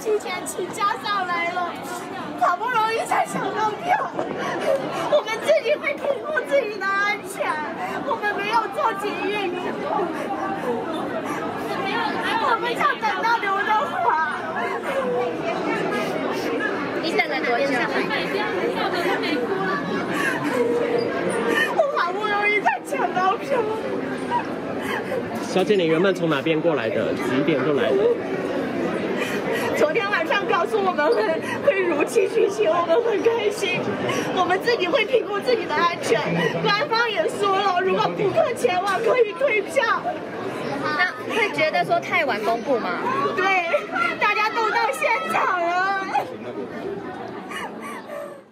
7天请假下来了，好不容易才抢到票。我们自己会提供自己的安全，我们没有做体育运动，我们想等到刘德华。你等了多久？我好不容易才抢到票。 小姐，你原本从哪边过来的？几点钟来的？昨天晚上告诉我们会如期举行，我们很开心。我们自己会评估自己的安全，官方也说了，如果顾客前往可以退票。那会觉得说太晚公布吗？对，大家都到现场了。